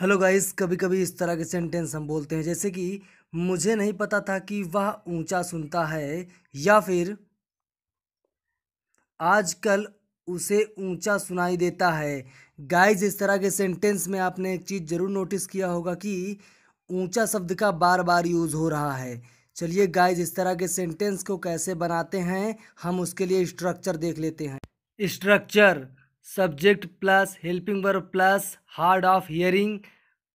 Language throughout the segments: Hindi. हेलो गाइस, कभी कभी इस तरह के सेंटेंस हम बोलते हैं जैसे कि मुझे नहीं पता था कि वह ऊंचा सुनता है, या फिर आजकल उसे ऊंचा सुनाई देता है। गाइस, इस तरह के सेंटेंस में आपने एक चीज़ ज़रूर नोटिस किया होगा कि ऊंचा शब्द का बार बार यूज़ हो रहा है। चलिए गाइस, इस तरह के सेंटेंस को कैसे बनाते हैं हम उसके लिए स्ट्रक्चर देख लेते हैं। Structure subject plus helping verb plus hard of hearing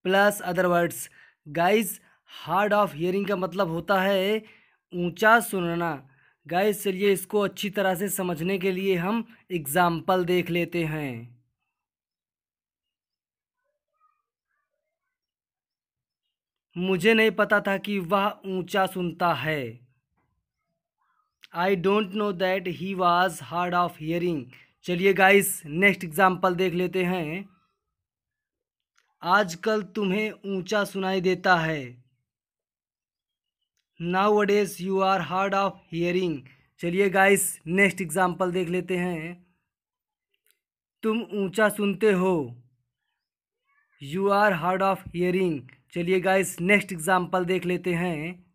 plus other words. Guys, hard of hearing का मतलब होता है ऊंचा सुनना। गाइस, चलिए इसको अच्छी तरह से समझने के लिए हम एग्जाम्पल देख लेते हैं। मुझे नहीं पता था कि वह ऊंचा सुनता है। I don't know that he was hard of hearing. चलिए गाइस, नेक्स्ट एग्जाम्पल देख लेते हैं। आजकल तुम्हें ऊंचा सुनाई देता है, nowadays you are hard of hearing. चलिए गाइस, नेक्स्ट एग्जाम्पल देख लेते हैं। तुम ऊंचा सुनते हो, you are hard of hearing. चलिए गाइस, नेक्स्ट एग्जाम्पल देख लेते हैं।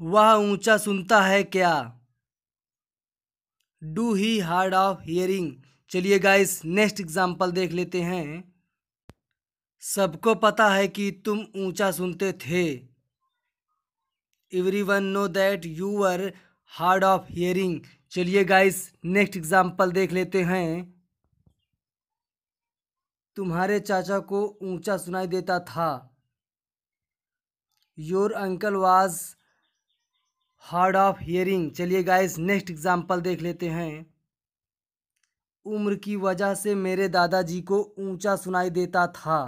वह ऊंचा सुनता है क्या, do he hard of hearing. चलिए गाइस, नेक्स्ट एग्जाम्पल देख लेते हैं। सबको पता है कि तुम ऊंचा सुनते थे, everyone know that you were hard of hearing. चलिए गाइस, नेक्स्ट एग्जाम्पल देख लेते हैं। तुम्हारे चाचा को ऊंचा सुनाई देता था, your uncle was hard of hearing. चलिए गाइस, नेक्स्ट एग्जाम्पल देख लेते हैं। उम्र की वजह से मेरे दादाजी को ऊंचा सुनाई देता था,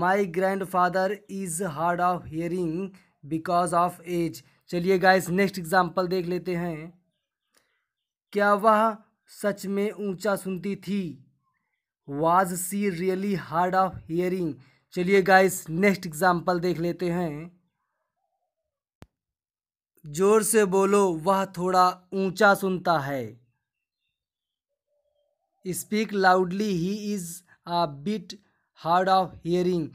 my grand father is hard of hearing because of age. चलिए गाइस, नेक्स्ट एग्जाम्पल देख लेते हैं। क्या वह सच में ऊंचा सुनती थी, was she really hard of hearing. चलिए गाइस, नेक्स्ट एग्जाम्पल देख लेते हैं। जोर से बोलो, वह थोड़ा ऊंचा सुनता है, speak loudly he is a bit hard of hearing.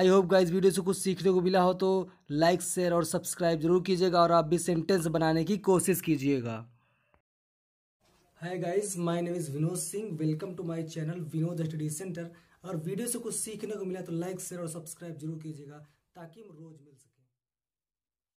I hope guys video से कुछ सीखने को मिला हो तो लाइक, शेयर और सब्सक्राइब जरूर कीजिएगा, और आप भी सेंटेंस बनाने की कोशिश कीजिएगा। Hi guys, my name is Vinod Singh, welcome to my channel Vinod study centre. और वीडियो से कुछ सीखने को मिला तो लाइक, शेयर और सब्सक्राइब जरूर कीजिएगा ताकि हम रोज मिल सकें।